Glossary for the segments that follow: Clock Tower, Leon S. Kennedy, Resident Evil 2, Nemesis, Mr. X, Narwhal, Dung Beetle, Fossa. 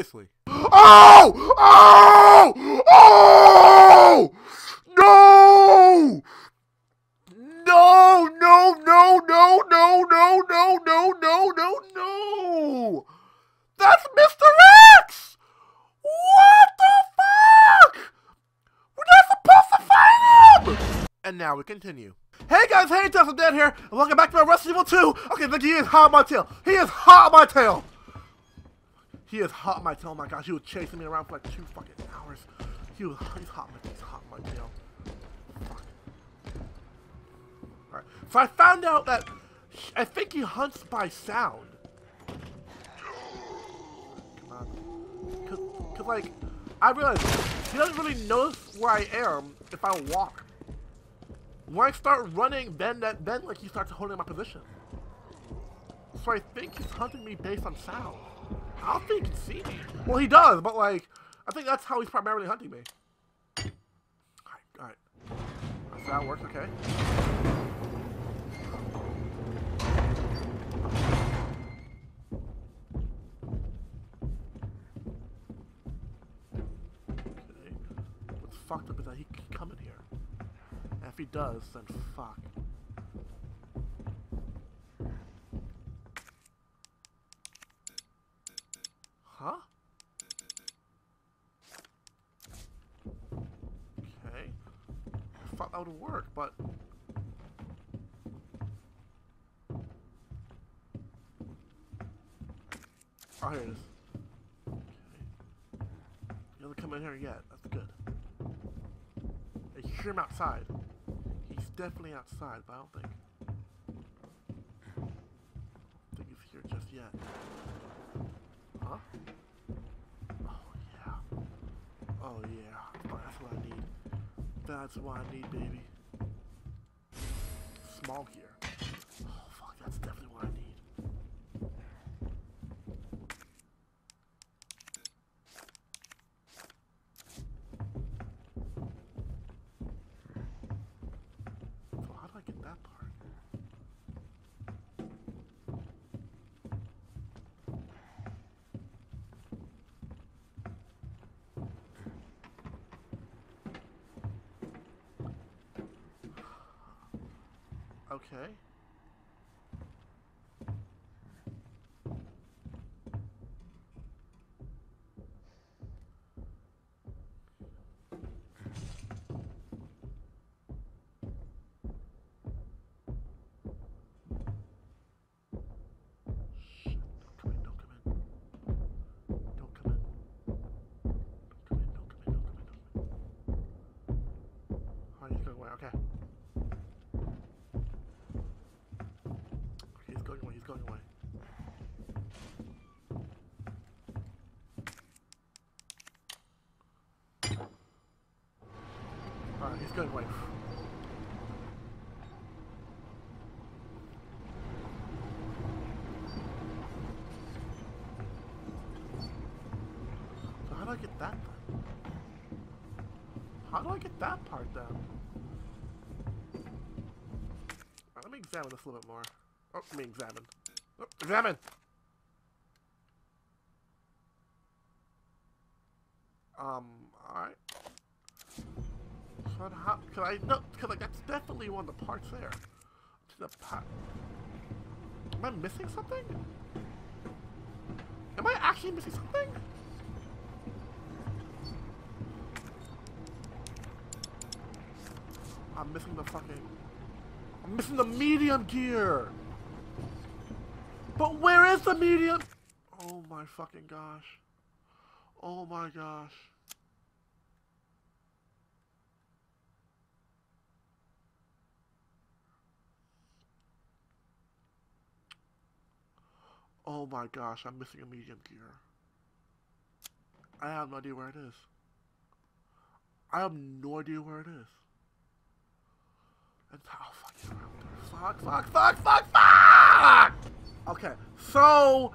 Seriously. Oh! Oh! Oh! No! No! No! No! No! No! No! No! No! No! No! No! That's Mr. X! What the fuck? We're not supposed to fight him! And now we continue. Hey guys, hey, Tessa Dad here, and welcome back to my Resident Evil 2! Okay, Vicky, he is hot on my tail. He is hot on my tail! He is hot on my tail, oh my gosh, he was chasing me around for like 2 fucking hours. He's hot on my tail, he's hot on my tail. Fuck. Alright, so I found out that, I think he hunts by sound. Come on. Cause like, I realized, he doesn't really notice where I am if I walk. When I start running, then like he starts holding my position. So I think he's hunting me based on sound. I don't think he can see me. Well, he does, but like, I think that's how he's primarily hunting me. Alright, alright. So that works, okay. Okay. What's fucked up is that he can come in here. If he does, then fuck. Huh? Okay. I thought that would work, but... Oh, here it is. Okay. He doesn't come in here yet. That's good. I hear him outside. Definitely outside, but I don't think he's here just yet. Huh? Oh yeah. Oh yeah. Oh, that's what I need. That's what I need, baby. Small gear. Oh fuck, that's definitely what I Okay. He's going away. So how do I get that part? How do I get that part down? Alright, let me examine this a little bit more. Oh, let me examine. Oh, examine! Alright. Cause I know, cause like that's definitely one of the parts there. To the pot. Am I missing something? Am I actually missing something? I'm missing the fucking. I'm missing the medium gear. But where is the medium? Oh my fucking gosh. Oh my gosh. Oh my gosh, I'm missing a medium gear. I have no idea where it is. I have no idea where it is. And oh fuck, it's around there. Fuck, fuck, fuck, fuck, fuck! Okay, so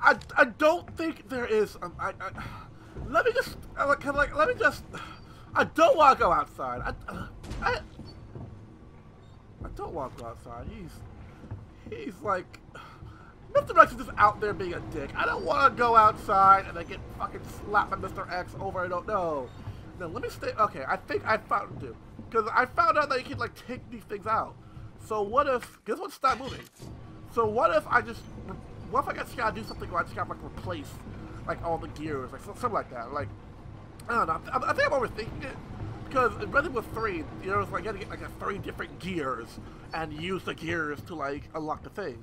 I don't think there is. Let me just let me just. I don't want to go outside. I don't want to go outside. He's like. Mr. X is just out there being a dick. I don't want to go outside and I get fucking slapped by Mr. X over and over. No. No, let me stay. Okay, I think I found it. Because I found out that you can, like, take these things out. So what if... Guess what? Stop moving. So what if I just... What if I just gotta do something where I just gotta, like, replace, like, all the gears? Like, something like that. Like, I don't know. I think I'm overthinking it. Because in Resident Evil 3, you know, it's like you had to get, like, 3 different gears and use the gears to, like, unlock the thing.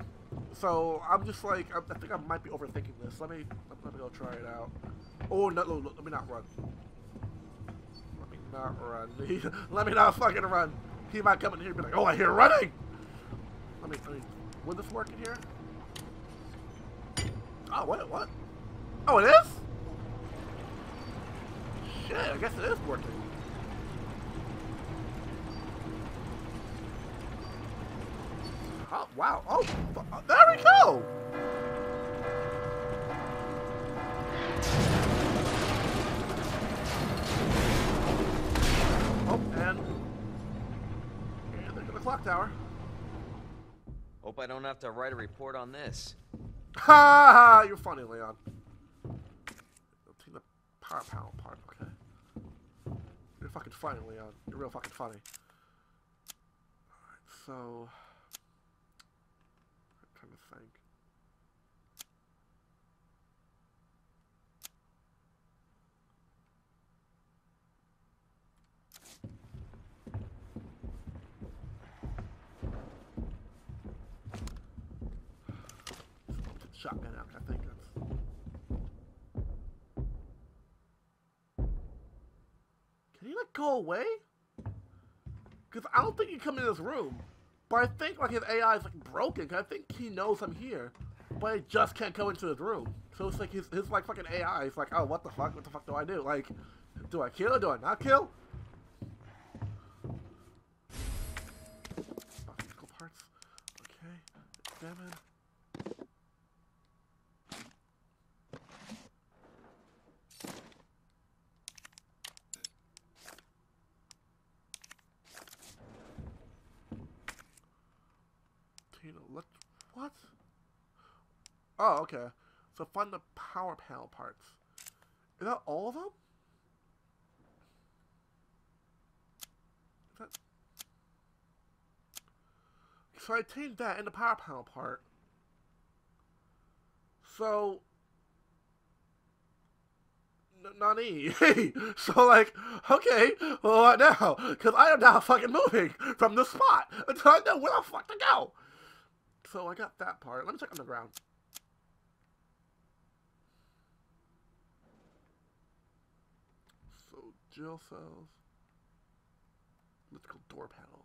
So I'm just like, I think I might be overthinking this. Let me go try it out. Oh, no, no, no, let me not run. Let me not run. Let me not fucking run. He might come in here and be like, oh, I hear running! Let me, would this work in here? Oh, wait, what? Oh, it is? Shit, I guess it is working. Oh, wow. Oh, there we go. Oh, and there's the clock tower. Hope I don't have to write a report on this. Ha ha, you're funny, Leon. The power panel part, okay. You're fucking funny, Leon. You're real fucking funny. Alright, so... shotgun out, I think that's... Can you, like, go away? Because I don't think you come in this room. But I think, like, his AI is, like, broken. Cause I think he knows I'm here. But it just can't go into his room. So it's like his like, fucking AI is like, oh, what the fuck? What the fuck do I do? Like, do I kill or do I not kill? Fucking equal parts. Okay. Examine. What? Oh, okay. So find the power panel parts. Is that all of them? Is that... So I obtained that and the power panel part. So... Nani. So, like, okay, well, what now? Because I am now fucking moving from the spot until I know where the fuck to go. So I got that part. Let me check on the ground. So jail cells. Mythical door panel.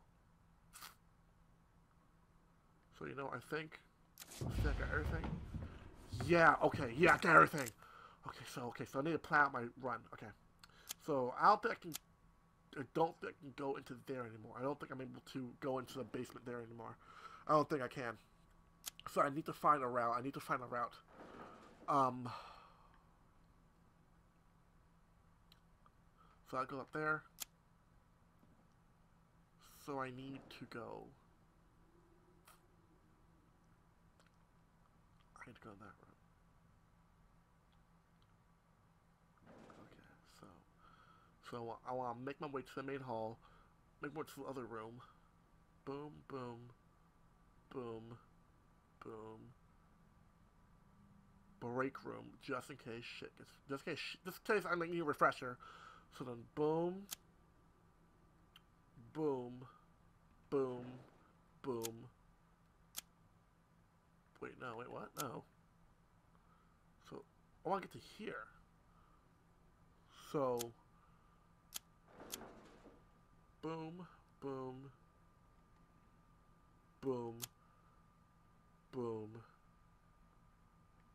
So you know, I think I got everything. Yeah, okay, yeah, I got everything. Okay, so I need to plan out my run. Okay. So I don't think I can go into there anymore. I don't think I'm able to go into the basement there anymore. I don't think I can. So I need to find a route. I need to find a route. So I'll go up there. So I need to go. I need to go on that route. Okay, so I want to make my way to the main hall. Make my way to the other room. Boom, boom. Boom, boom. Break room, just in case shit gets. Just in case I need a refresher. So then, boom, boom, boom, boom. Wait, no, wait, what? No. So I want to get to here. So, boom, boom, boom. Boom.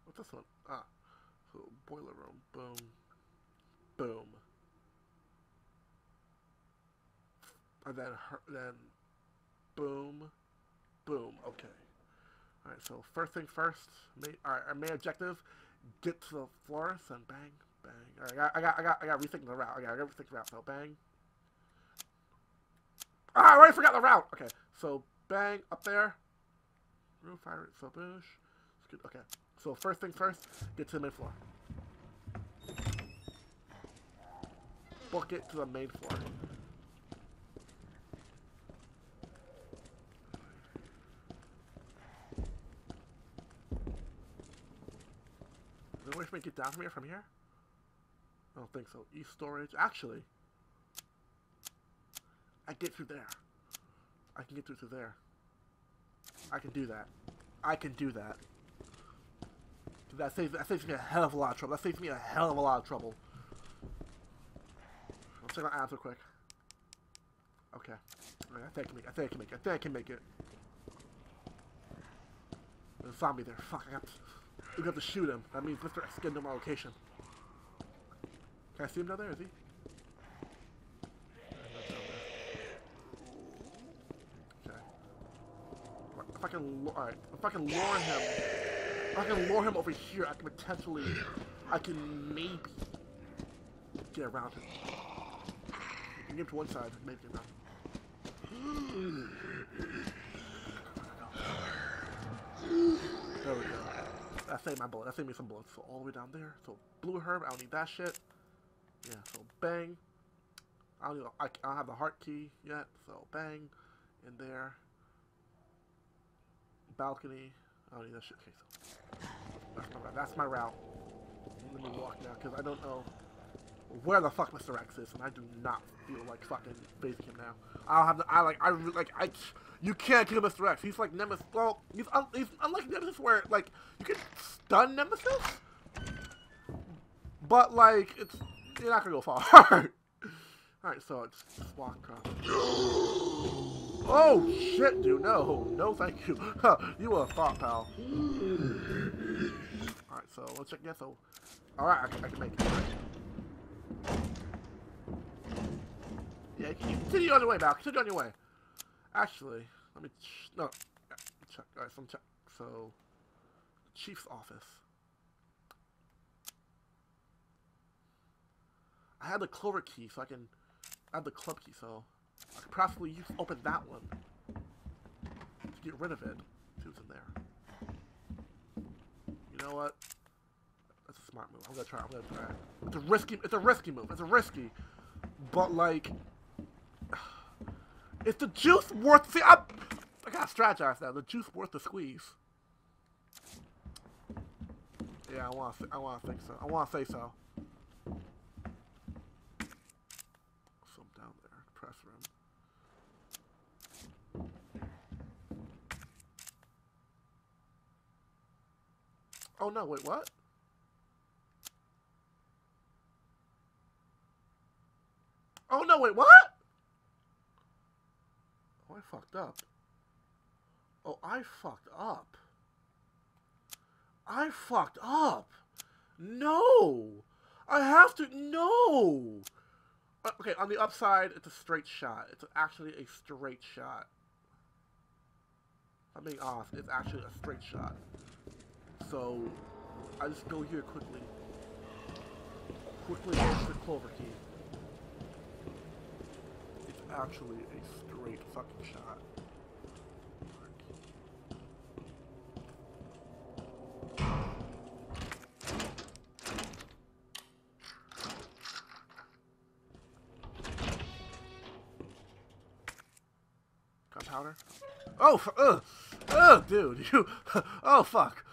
What's this one? Ah. So, boiler room. Boom. Boom. And then boom. Boom. Okay. Alright, so first thing first. Alright, our main objective, get to the florist and bang, bang. Alright, I got rethinking the route. I got rethinking the route, so bang. Ah, I already forgot the route! Okay, so bang, up there. Real fire, so bush. Okay, so first thing first, get to the main floor. Book it to the main floor. Is there a way for me to get down from here? I don't think so. East storage. Actually, I get through there. I can get through to there. I can do that. That saves me a hell of a lot of trouble. I'm just gonna add real quick. Okay. I think I can make it. There's a zombie there. Fuck, we have to shoot him. That means Mr. X getting to my location. Can I see him down there? Is he? Alright, if I can lure him over here, I can maybe get around him. I can get him to one side, maybe get around him. There we go. That saved my bullet, that saved me some bullets. So all the way down there, so blue herb, I don't need that shit. Yeah, so bang. I don't have the heart key yet, so bang. In there. Balcony. I don't need that shit. Okay, so that's my route. Let me walk now, because I don't know where the fuck Mr. X is, and I do not feel like fucking facing him now. I don't have the. You can't kill Mr. X. He's like Nemesis. Well, he's unlike Nemesis, where like you can stun Nemesis, but like you're not gonna go far. All right, so it's just walk across. Oh shit, dude! No, thank you. You were a thought, pal. All right, so let's check. Yeah, so all right, I can make it. Yeah, you continue on your way, pal. Continue on your way. Actually, let me check. All right, so chief's office. I had the clover key, so I have the club key, so. I could possibly open that one to get rid of it. See what's in there. You know what? That's a smart move. I'm gonna try. It's a risky move. But like, is the juice worth? See, I gotta strategize now. The juice worth the squeeze? Yeah, I wanna think so. I wanna say so. Oh no, wait, what? Oh, I fucked up. No! No! Okay, on the upside, it's a straight shot. It's actually a straight shot. I'm being honest, it's actually a straight shot. So, I just go here quickly. Push the clover key. It's actually a straight fucking shot. Gunpowder? Oh, dude, you. Oh, fuck.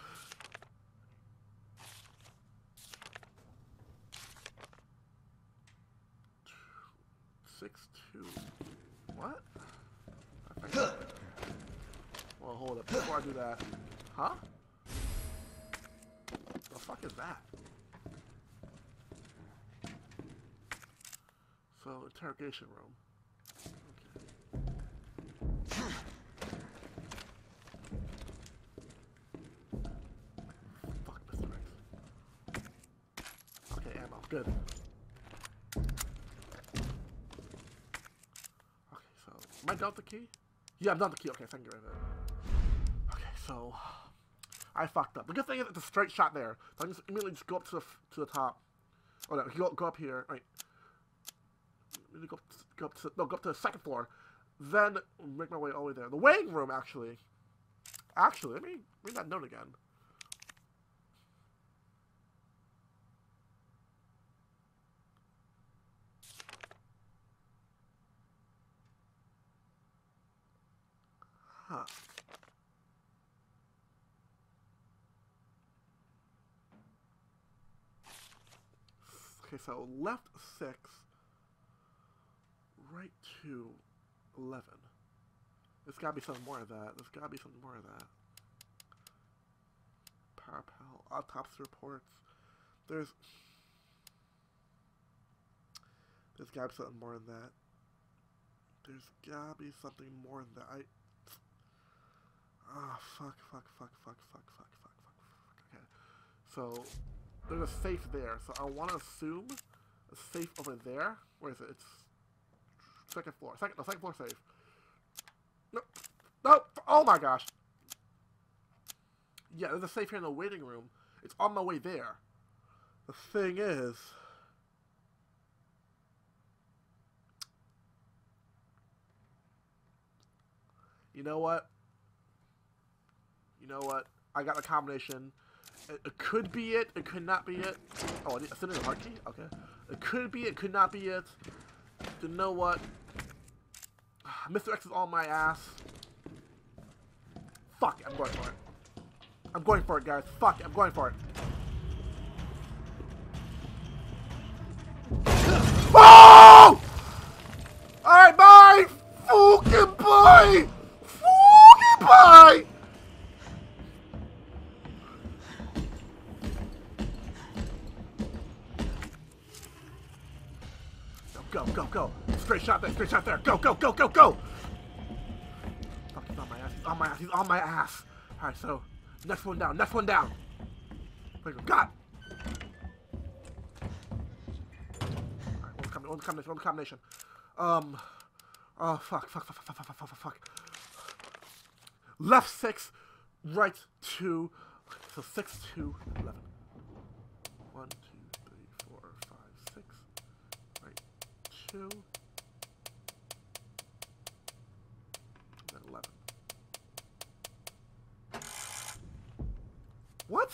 Do that. Huh? The fuck is that? So, interrogation room. Okay. Fuck, Mr. X. Okay, ammo. Good. Okay, so, am I done with the key? Yeah, I'm done with the key. Okay, thank you very much. So, I fucked up. The good thing is it's a straight shot there. So I just immediately just go up to the top. Oh no, go up here. All right. Go up to the second floor. Then make my way all the way there. The weighing room, actually. Actually, let me read that note again. Huh. Okay, so left 6, right 2, 11. There's gotta be something more of that. There's gotta be something more of that. Parapel, autopsy reports. There's gotta be something more than that. There's gotta be something more than that. Ah, fuck. Okay. So, there's a safe there. So I want to assume a safe over there. Where is it? It's second floor. No, second floor safe. Nope. Nope. Oh my gosh. Yeah, there's a safe here in the waiting room. It's on my way there. The thing is... You know what? I got a combination. It could be it. It could not be it. Oh, I sent in a hard key? Okay. It could be it. Could not be it. You know what? Mr. X is on my ass. Fuck it, I'm going for it. I'm going for it, guys. Fuck it, I'm going for it. Oh! Alright, bye! Fucking bye! Fucking bye! Go. Straight shot there. Go. Fuck, he's on my ass. He's on my ass. Alright, so, next one down. God! Alright, one combination. Oh, fuck. Left 6, right 2. So 6, 2, 11. 1, 2. Two, 11. What?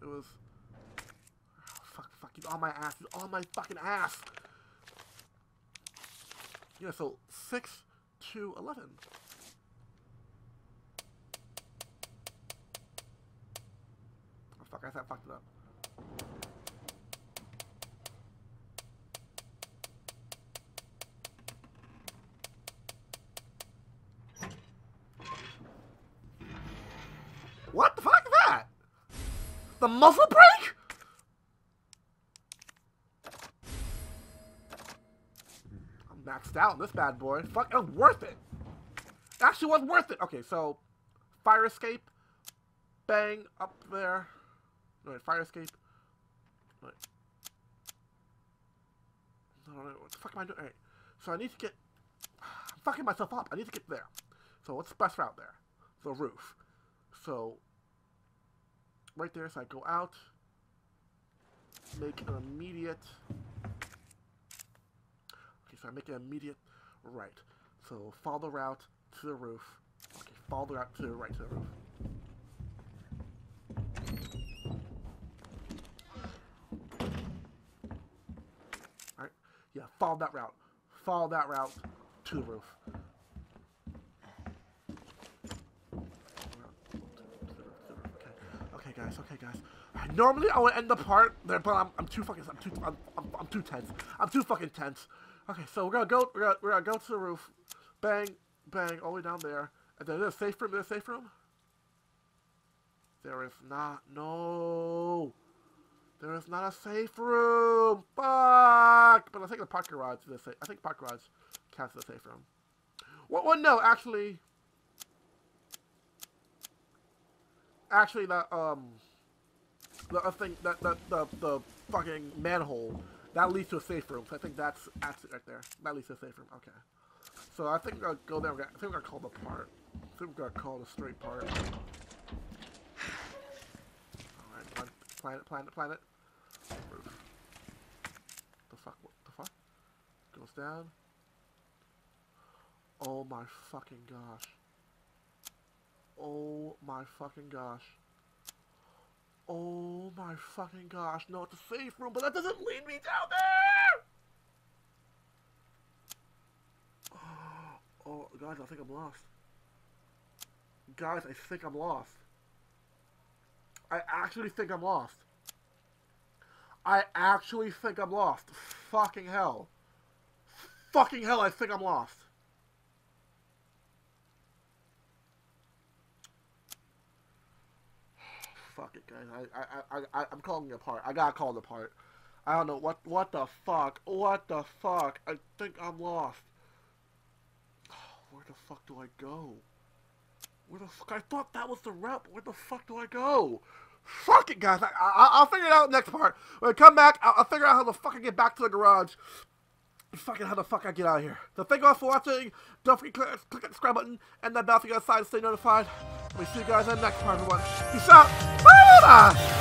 It was... Oh, fuck, he's on my ass, he's on my fucking ass! Yeah, so 6 to 11. Oh fuck, I fucked it up. What the fuck is that? The muzzle break? I'm maxed out on this bad boy. Fuck, it was worth it. Actually, it was worth it. Okay, so fire escape, bang up there. No, wait, fire escape. Wait. No, what the fuck am I doing? All right, so I need to get. I'm fucking myself up. I need to get there. So what's the best route there? The roof. So, right there, so I go out, make an immediate, okay, so I make an immediate right. So, follow the route to the roof. Okay, follow the route to the right to the roof. Alright, yeah, follow that route. Follow that route to the roof. Okay, guys. Right, normally I would end the part, but I'm too fucking tense. Okay, so we're gonna go to the roof, bang, bang, all the way down there, and then there's a safe room. There is not a safe room. Fuck! But I think the park garage is the safe. I think park garage counts as a safe room. Well, no, actually. Actually, the fucking manhole, that leads to a safe room. So I think that's it right there. That leads to a safe room. Okay. So I think we're gonna go there. I think we're gonna call the part. I think we're gonna call the straight part. All right, planet. Roof. What the fuck? Goes down. Oh my fucking gosh. Oh my fucking gosh. No, it's a safe room, but that doesn't lead me down there! guys, I think I'm lost. Guys, I think I'm lost. I actually think I'm lost. I actually think I'm lost. Fucking hell. Fucking hell, I think I'm lost. Fuck it, guys. I'm calling it apart. I gotta call it apart. I don't know what the fuck. What the fuck? I think I'm lost. Where the fuck do I go? Where the fuck? I thought that was the rep. Where the fuck do I go? Fuck it, guys. I'll figure it out next part. When I come back, I'll figure out how the fuck I get back to the garage. Fucking how the fuck I get out of here. So thank you all for watching. Don't forget to click that subscribe button and that bell for you guys to stay notified. We'll see you guys in the next part, everyone. Peace out. Bye-bye.